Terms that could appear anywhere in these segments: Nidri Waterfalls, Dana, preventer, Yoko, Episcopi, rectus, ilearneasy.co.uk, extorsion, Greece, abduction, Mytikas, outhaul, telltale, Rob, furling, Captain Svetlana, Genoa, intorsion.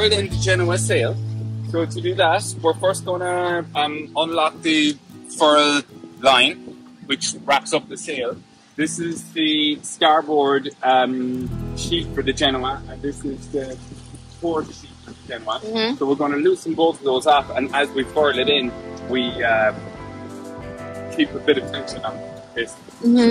world in the Genoa sale. So to do that, we're first going to unlock the furl line, which wraps up the sale. This is the starboard sheet for the Genoa, and this is the port sheet for the Genoa. Mm-hmm. So we're going to loosen both of those up, and as we furl it in, we keep a bit of tension on this. Mm-hmm.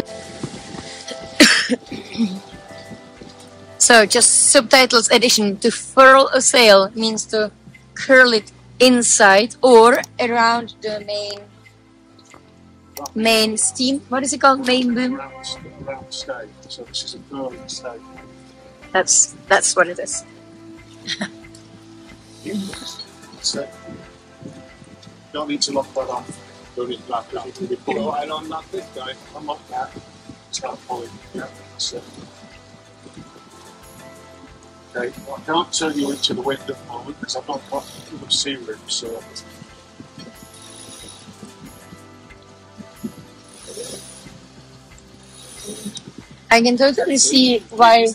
So just subtitles addition, to furl a sail means to curl it inside or around the main steam. What is it called? Main boom. Around stay. So this is a furling stay. That's what it is. So you don't need to lock that on. Don't need to lock that. You can pull it on like this guy. Unlock that. Start pulling. Yeah. So. Okay, well, I can't turn you into the wind at the moment because I've not got the sea room, so... I can totally see why,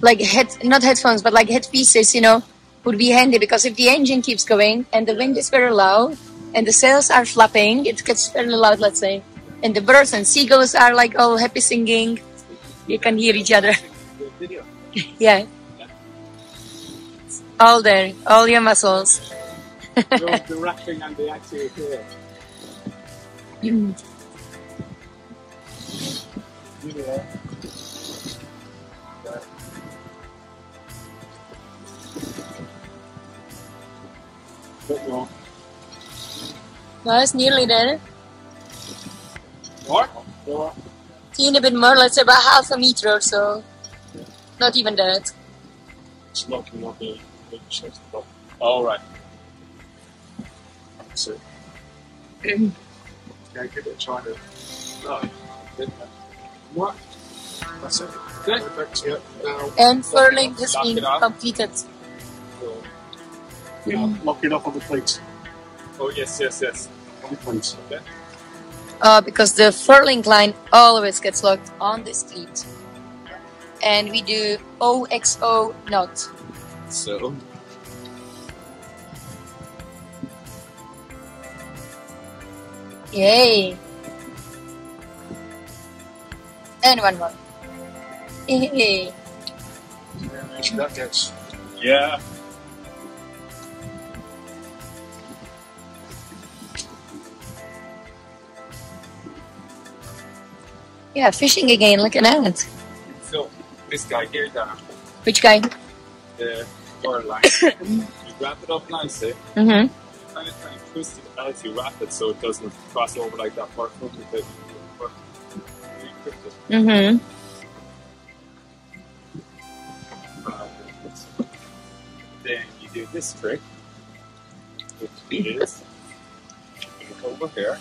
like, not headphones, but like headpieces, you know, would be handy, because if the engine keeps going and the wind is very loud and the sails are flapping, it gets fairly loud, let's say. And the birds and seagulls are like all happy singing. You can hear each other. Yeah. All there, all your muscles. The wrapping and the axle here. Yeah. Well, it's nearly there. More? More. Seen a bit more, let's say about half a meter or so. Yeah. Not even that. It's locking up there. All right. That's it. Okay, give it a try to... No. What? That's it. Good. And furling has been completed. Yeah, lock it up on the plate. Oh, yes. On the plate, okay. Because the furling line always gets locked on this plate. And we do OXO knot. So, yay! And one more. Yay! Yeah. Yeah, fishing again. Look at that. So, this guy here, Dan. Which guy? The furl line. You wrap it up nicely. Mm-hmm. And it kind of twist it as you wrap it so it doesn't cross over like that part. Mm-hmm. Then you do this trick, which is over here.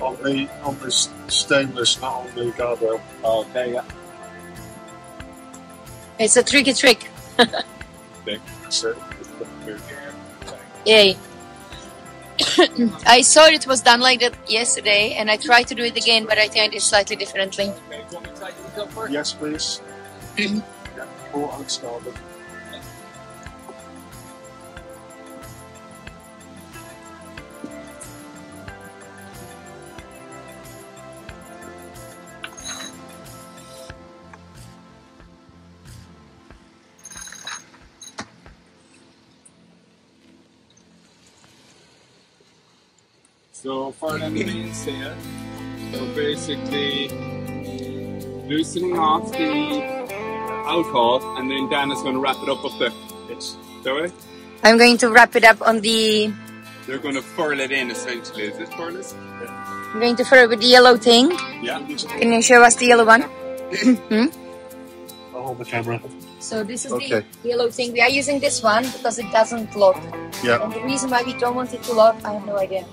On the stainless, not on the guardrail. Oh, there you go. It's a tricky trick. Yay. I saw it was done like that yesterday and I tried to do it again, but I think it's slightly differently. Okay, do you want me to tighten it up first? Yes, please. Yeah, pull on starboard. So for the main sail, we're basically loosening off the outhaul, and then Dan is going to wrap it up there. Yes. Shall we? I'm going to wrap it up on the... You're going to furl it in, essentially. Is it furless? Yeah. I'm going to furl with the yellow thing. Yeah. Can you show us the yellow one? I'll hold the camera. So this is the yellow thing. We are using this one because it doesn't lock. Yeah. And the reason why we don't want it to lock, I have no idea.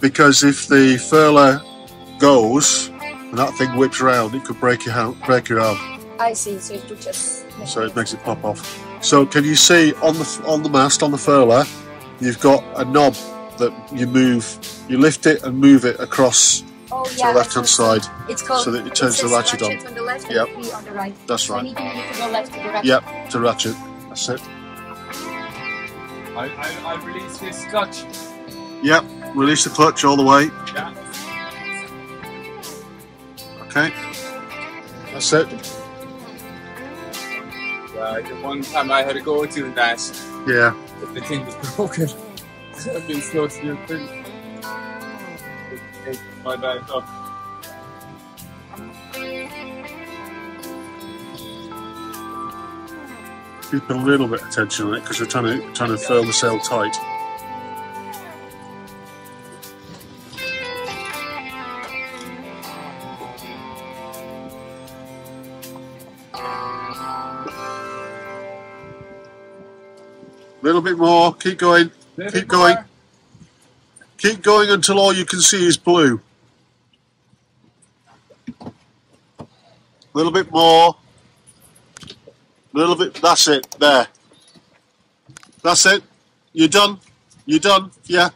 Because if the furler goes and that thing whips round, it could break your arm. I see. So it just makes it pop off. So can you see on the mast, on the furler, you've got a knob that you lift it and move it across oh, yeah, to the left-hand side. It's called, so that it turns the ratchet on. On the left and yep. Key on the right. That's right. And you need to go left to the ratchet. Yep, to ratchet. That's it. I release this clutch. Yep, release the clutch all the way. Yeah. Okay, that's it. The one time I had to go to that, yeah, the thing was broken. I've been slow to do things. It my back up. Keep a little bit of tension on it because we're trying to furl the sail tight. Little bit more, keep going, keep going, keep going until all you can see is blue. Little bit more, little bit, that's it, there. That's it, you're done, yeah.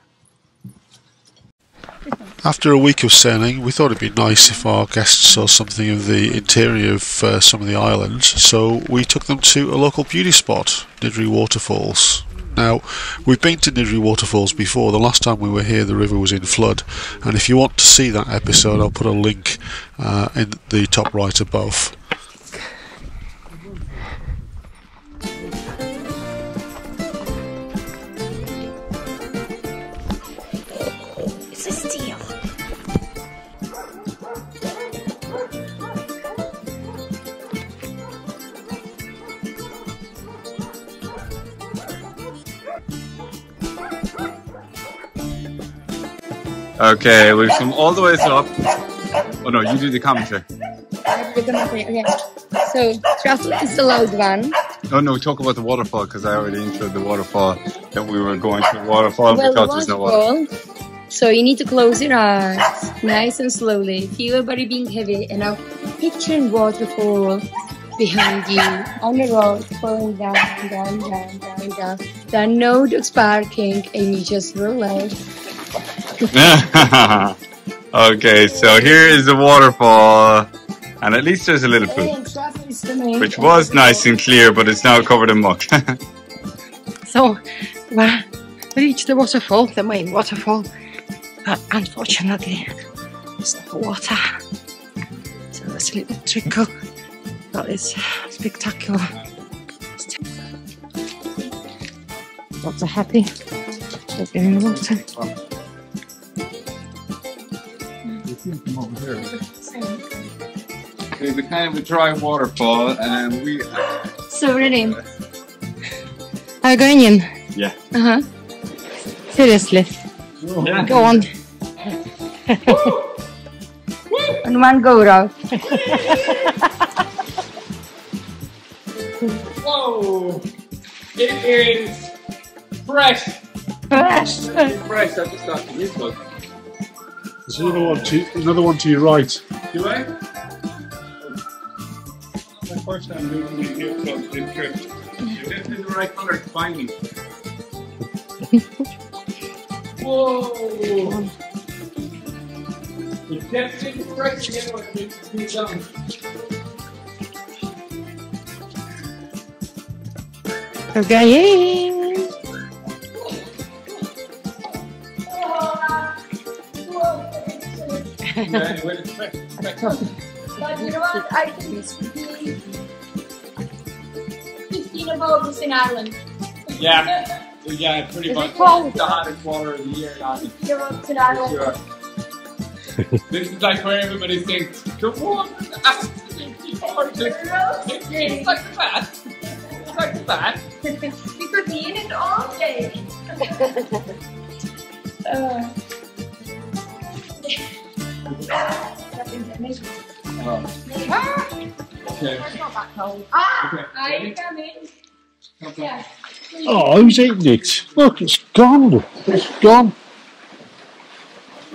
After a week of sailing, we thought it'd be nice if our guests saw something of the interior of some of the islands, so we took them to a local beauty spot, Nidri Waterfalls. Now, we've been to Nidri Waterfalls before. The last time we were here the river was in flood, and if you want to see that episode, I'll put a link in the top right above. Okay, we've come all the way up. Oh no, you do the commentary. Okay. So, traffic is the loud one. Oh no, talk about the waterfall because I already introed the waterfall that we were going to the waterfall well, because there's no water. So you need to close your eyes, nice and slowly. Feel your body being heavy and now picture waterfall behind you on the road, falling down, down, down, down, down. There are no dogs barking and you just relax. Okay, so here is the waterfall, and at least there's a little pool, which was nice and clear, but it's now covered in muck. So, we reached the waterfall, the main waterfall, but unfortunately, there's no water. So there's a little trickle, that is spectacular. Not so happy. In the water. It's a kind of a dry waterfall, and we. So really, are you going in? Yeah. Uh huh. Seriously. Yeah. Go on. And one go round. Whoa! It is fresh. Fresh. Fresh. I just started a new book. There's another one to your right. Do I? My first time doing the new book did trip. You get to the right color to find me. Whoa! You get to the fresh again when it's too done. Okay. But you know what? I think it's 15 above us in Ireland. Yeah, yeah, pretty much. It's the hottest water of the year in Ireland. In Ireland. Sure. This is like where everybody thinks, the water is absolutely gorgeous. It's like that. It's like that. You could be in it all day. Okay. I come in. Oh, who's eating it? Look, it's gone. It's gone.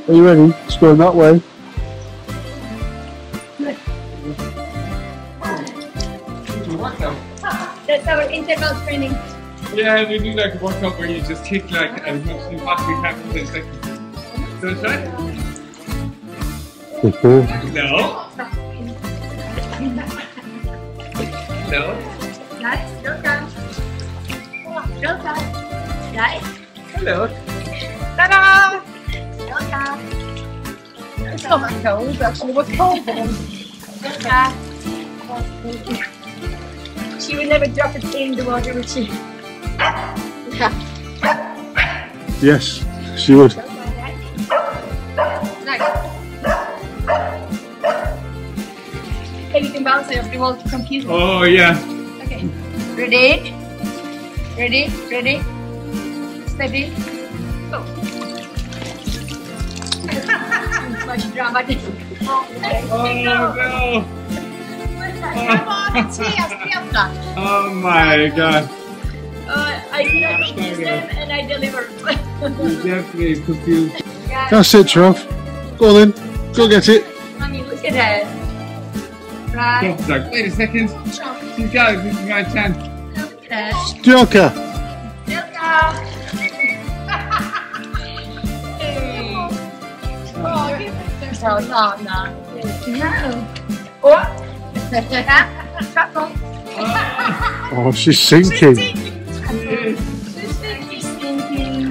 Are you ready? It's going that way. That's our interval training. Yeah, we do like a workout where you just hit like and you have to do what we have to do. So, Ito. No. No. Guys, welcome. Welcome. Guys. Hello. Ta-da! Welcome. It's not my cold, actually. What's cold? Welcome. She would never drop it in the water, would she? Yes, she would. You can bounce it off the wall to confuse me. Oh yeah. Okay. Ready? Ready? Ready? Steady? Go. It's much dramatic. Oh, no. Come on, it's me, Svetlana. Oh my god. I cannot confuse them and I deliver. You're definitely confused. Yeah. That's it, Trav. Go then. Go get it. Mommy, look at her. Right. Like, wait a second. She's going. This is my chance. Stilka. Oh, give it to her. No, no. Oh. Oh, she's sinking. She's sinking.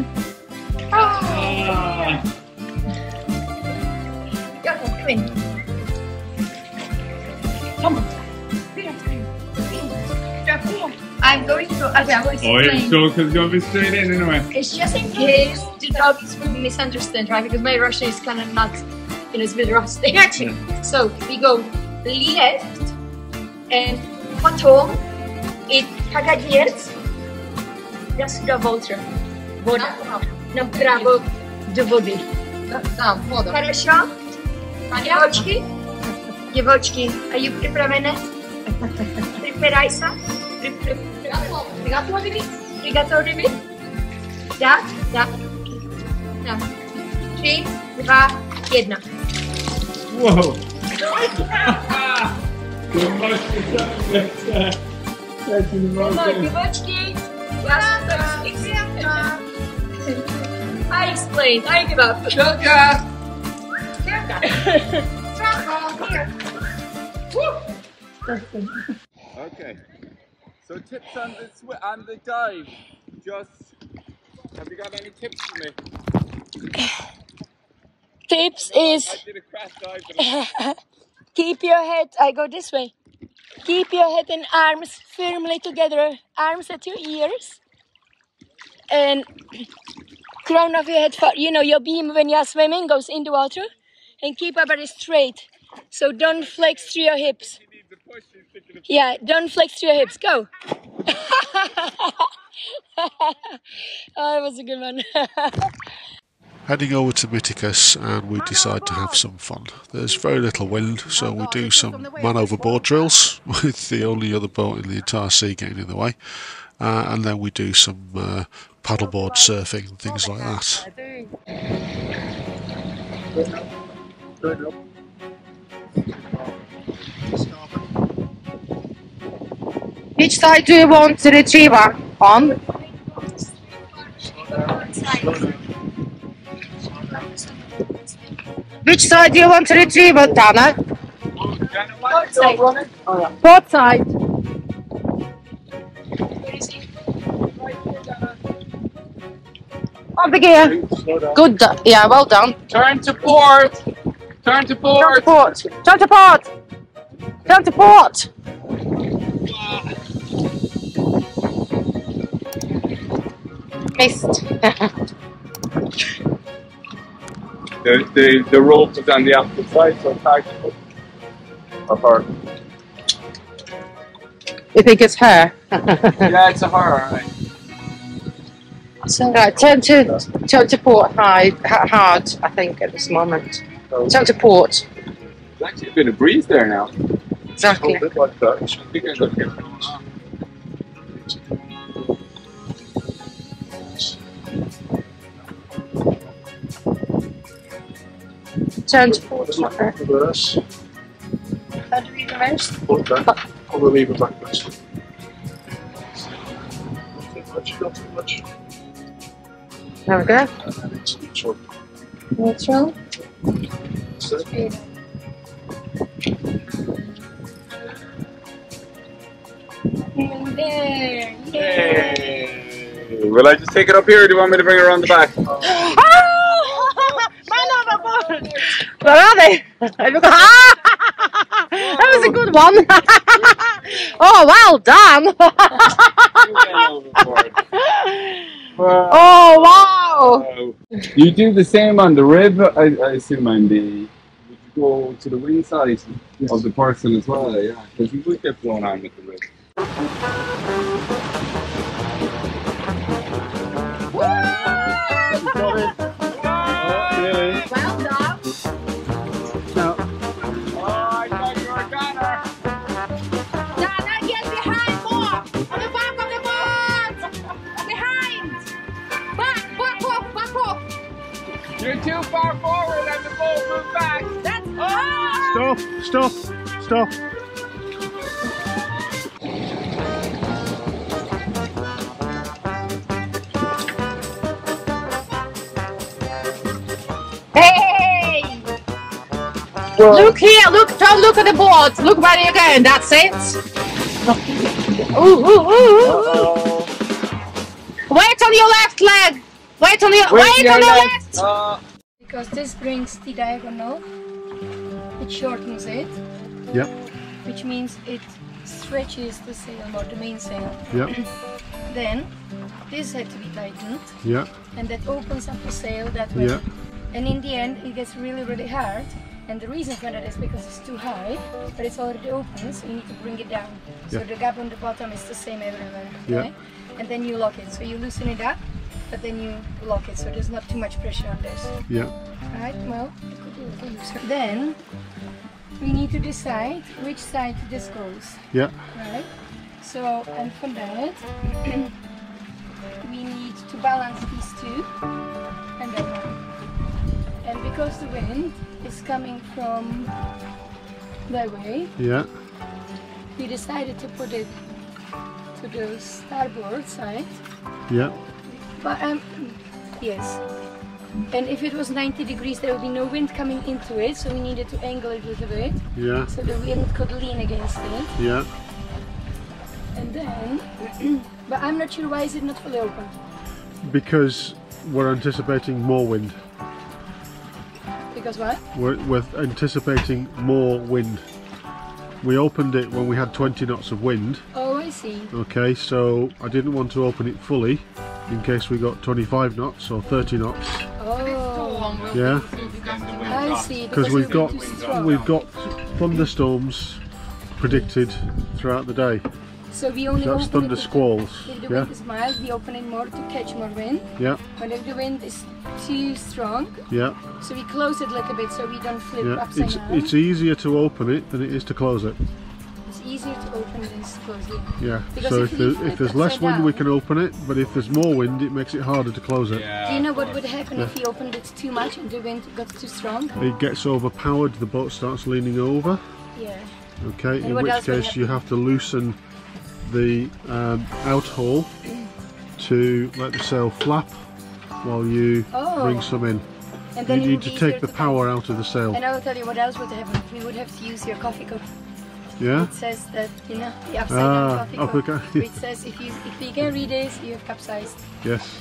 Oh. Yoko, come in. Come on. I'm going to. Okay, I'm going to. Oh, it's cool because you'll be straight in anyway. It's just in case the doggies would misunderstand, right? Because my Russian is kind of not, you know, it's a bit rusty. Gotcha. So we go left and потом it погодец до сюда волтер. Вода. Направо до воды. Да, вода. Хорошо. Девочки. Девочки, are you prepared? Приготовься. Приготовили? Да, да, да. 3, 2, 1. Whoa! Девочки, I explained. I give up. Okay, so tips on the dive. Just, have you got any tips for me? Tips is I did a crash dive, but keep your head. I go this way. Keep your head and arms firmly together. Arms at your ears and crown of your head. For, you know, your beam when you are swimming goes in the water. And keep your body straight, so don't flex through your hips. Yeah, don't flex through your hips. Go. Oh, that was a good one. Heading over to Mytikas, and we decide to have some fun. There's very little wind, so we do some man overboard drills with the only other boat in the entire sea getting in the way, and then we do some paddleboard surfing and things like that. Good luck. Which side do you want the retriever on? Which side do you want the retriever, Tana? Both sides. Both sides. Over here. Good. Yeah, well done. Turn to port. Turn to port! Turn to port! Turn to port! Missed. The rope is on the opposite side, so tag apart. You think it's her? Yeah, it's a her, alright. So, right, turn to port hard, I think, at this moment. Turn to port. There's actually a bit of breeze there now. Exactly. It's a bit like that. I think I got here for a while. Turn to port. Reverse. How do we reverse? Port back. Probably leave it backwards. Not too much. There we go. Neutral. Neutral. Speed. there. Yay. Will I just take it up here, or do you want me to bring it around the back? Where are they? That was a good one. Oh, well done. Wow. Oh, wow. You do the same on the rib, I assume, on the... Go to the wing side of the person as well, yeah, because you would get blown on with the rib. Well done. No. Oh, you're a gunner. Now, get behind more. On the back of the board. Behind. Back, back off, back off. You're too far forward. Let the ball move back. Stop, stop, stop. Hey! Whoa. Look here, look, don't look at the board. Look where you're going, that's it. Ooh, ooh, ooh, ooh. Wait on your left leg. Wait on your, wait on your left. Because this brings the diagonal. It shortens it, yep. Which means it stretches the sail, or the main sail. Yep. Then this had to be tightened, yep. And that opens up the sail that way. Yep. And in the end it gets really, really hard, and the reason for that is because it's too high, but it's already open, so you need to bring it down. Yep. So the gap on the bottom is the same everywhere, okay? Yep. And then you lock it, so you loosen it up, but then you lock it, so there's not too much pressure on this. Yeah. Right, well, then we need to decide which side this goes. Yeah. Right? So, and for that, we need to balance these two and that one. And because the wind is coming from that way, yeah, we decided to put it to the starboard side. Yeah. But yes, and if it was 90 degrees, there would be no wind coming into it, so we needed to angle it a little bit. Yeah. So the wind could lean against it. Yeah. And then, but I'm not sure why is it not fully open. Because we're anticipating more wind. Because what? We're anticipating more wind. We opened it when we had 20 knots of wind. Oh, I see. Okay, so I didn't want to open it fully. In case we got 25 knots or 30 knots. Oh, yeah. I see. Because we've got thunderstorms predicted throughout the day. So we only that's thunder squalls. If the wind is mild, we open it more to catch more wind. Yeah. But if the wind is too strong, yeah. So we close it like a bit so we don't flip upside down. It's easier to open it than it is to close it. Easier to open than to close it. Yeah, because so if there's less wind we can open it, but if there's more wind it makes it harder to close it. Yeah, do you know what would happen if you opened it too much and the wind got too strong? It gets overpowered, the boat starts leaning over. Yeah. Okay, and in which case you have to loosen the outhaul to let the sail flap while you bring some in. And then you need to take the power out of the sail. And I will tell you what else would happen, we would have to use your coffee cup. Yeah. It says that, you know, the upside down coffee cup, which says if you can read this, you have capsized. Yes.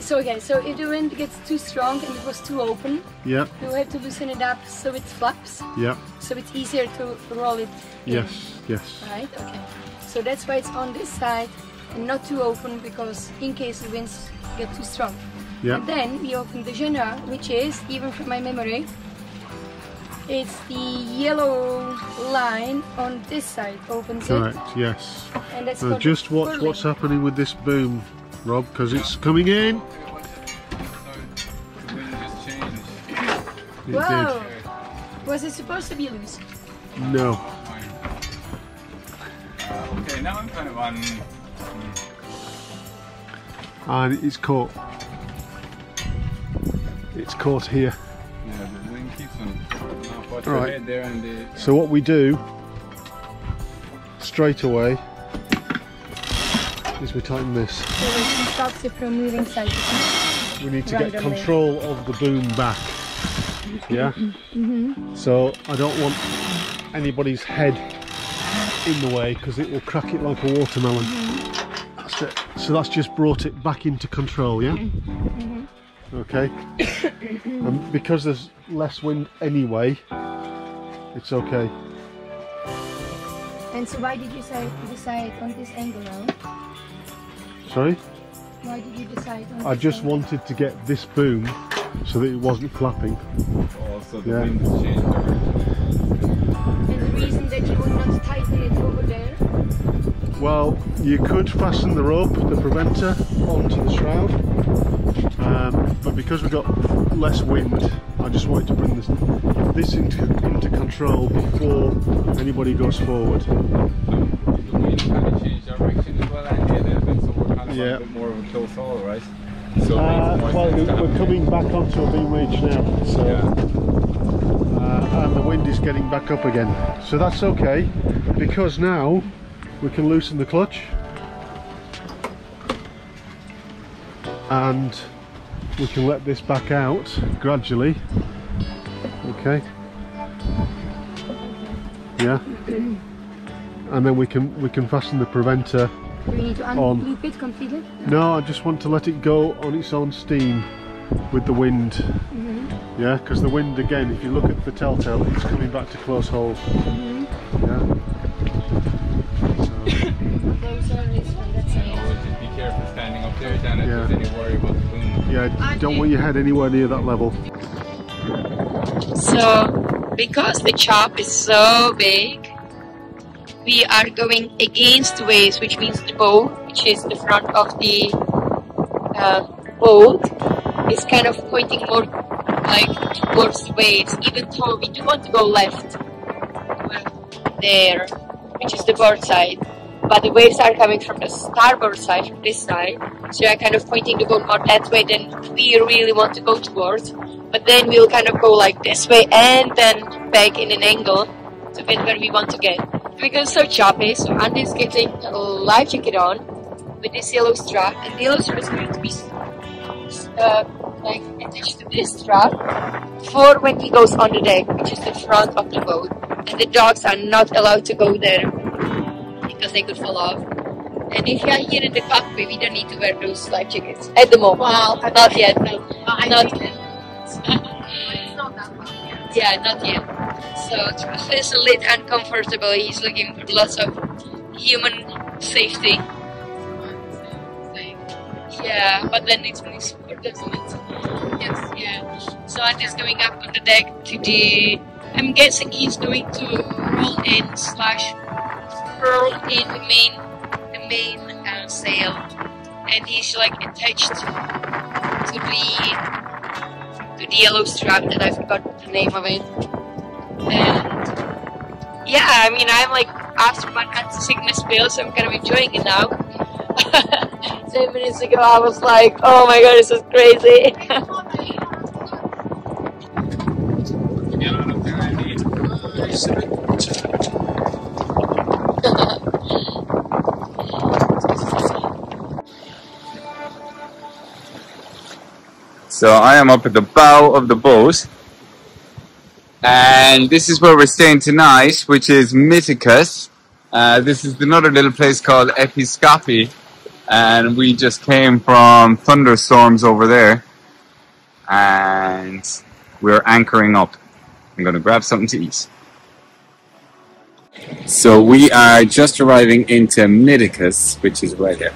So again, so if the wind gets too strong and it was too open, yeah, you have to loosen it up so it flaps. Yeah. So it's easier to roll it in. Yes, yes. Right, okay. So that's why it's on this side and not too open, because in case the winds get too strong. Yeah. And then we open the Genoa, which is, even from my memory, it's the yellow line on this side, opens it. Correct, yes. And that's now just watch what's happening with this boom, Rob, because it's coming in. The wind just changed. Whoa! Did. Was it supposed to be loose? No. Okay, now I'm kind of on. And it's caught. It's caught here. Yeah, the wind keeps on. Right. There and so what we do straight away is we tighten this. So we can stop it from moving sideways. We need to get control of the boom back. Yeah. So I don't want anybody's head in the way because it will crack it like a watermelon. Mm-hmm. That's it. So that's just brought it back into control, yeah? Mm-hmm. Okay. And because there's less wind anyway, it's okay. And so why did you decide on this angle now? Sorry? Why did you decide on this angle? I just wanted to get this boom so that it wasn't flapping. Oh, so the wind changed direction. And the reason that you would not tighten it over there? Well, you could fasten the rope, the preventer, onto the shroud. But because we've got less wind, I just wanted to bring this into control before anybody goes forward. So the wind kind of changed direction as well, and the other bit, so we're kind of a bit more of a close haul, right? So well, we're coming back onto a beam reach now, so and the wind is getting back up again, so that's okay because now we can loosen the clutch and we can let this back out gradually. Okay. Yeah. And then we can fasten the preventer. Do we need to unloop it completely? No, I just want to let it go on its own steam with the wind. Mm-hmm. Yeah, because the wind again, if you look at the telltale, it's coming back to close hold. Mm-hmm. Yeah. So. Just be careful standing up there, Dan, if there's any worry about the boom. Yeah, you don't want your head anywhere near that level. So, because the chop is so big, we are going against the waves, which means the bow, which is the front of the boat, is kind of pointing more like towards the waves, even though we do want to go left there, which is the board side, but the waves are coming from the starboard side, from this side, so we are kind of pointing the boat more that way than we really want to go towards, but then we'll kind of go like this way and then back in an angle to get where we want to get. Because so choppy, so Andy's getting a life jacket on with this yellow strap, and the yellow strap is going to be like attached to this strap for when he goes on the deck, which is the front of the boat, and the dogs are not allowed to go there because they could fall off. And if you are here in the cockpit, we don't need to wear those life jackets at the moment. Wow, not yet. No, not yet. It's not that bad. Yeah, not yet. So Truth is a little uncomfortable. He's looking for lots of human safety. Yeah, but then it's really support, doesn't it? Yes, yeah. So Andy's going up on the deck to the... I'm guessing he's going to roll in / roll in the main sail. And he's like attached to the... yellow strap that I forgot the name of it. And yeah, I mean, I'm like after my anti-sickness pill, so I'm kind of enjoying it now. 10 minutes ago I was like, oh my god, this is crazy. So I am up at the bow of the boat, and this is where we're staying tonight, which is Mytikas. This is another little place called Episcopi, and we just came from thunderstorms over there, and we're anchoring up. I'm going to grab something to eat. So we are just arriving into Mytikas, which is right here.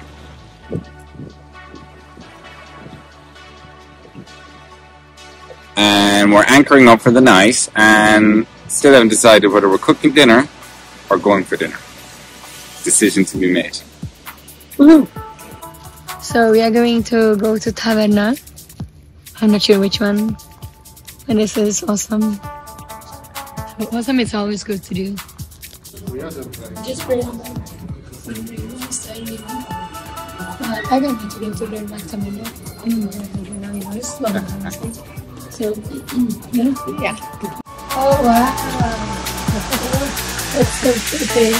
And we're anchoring up for the night, and still haven't decided whether we're cooking dinner or going for dinner. Decision to be made. Woohoo! So we are going to go to Taverna. I'm not sure which one. And this is awesome. Awesome, it's always good to do. Just pray on that. I don't need to go to learn Mactamino. So, yeah. Oh wow! That's so pretty.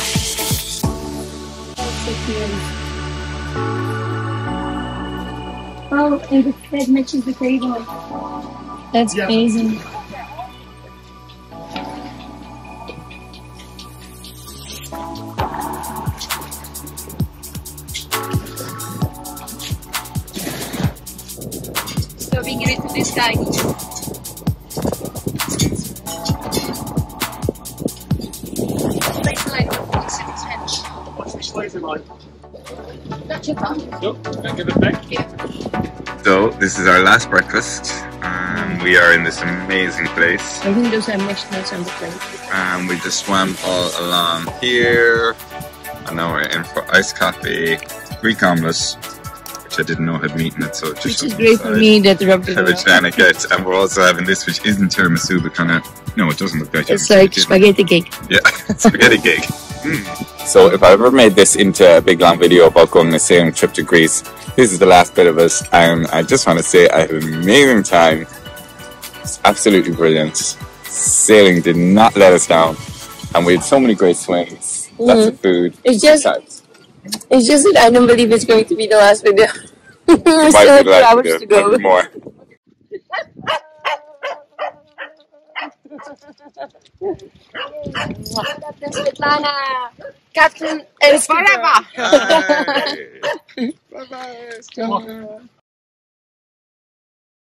That's so cute. Oh, and the bed matches the table. That's amazing. Yeah. but we give it to this guy. What's this flavor like? That's your part. Yep, and give it back. Yeah. So, this is our last breakfast. We are in this amazing place. I think those are mixed nuts on the plate. And we just swam all along here. And now we're in for iced coffee, Greek omelets, which I didn't know had meat in it, so it just is great for me that rubbed it out. And we're also having this, which isn't tiramisu, but kind of, no, it doesn't look like it's like spaghetti cake. Yeah, spaghetti cake. So if I ever made this into a big long video about going the same trip to Greece, this is the last bit of it, and I just want to say I had an amazing time. It's absolutely brilliant. Sailing did not let us down, and we had so many great swims, lots of food. It's just that I don't believe it's going to be the last video. We still have 2 hours to go. More. Captain Svetlana, Captain, and forever. Bye bye.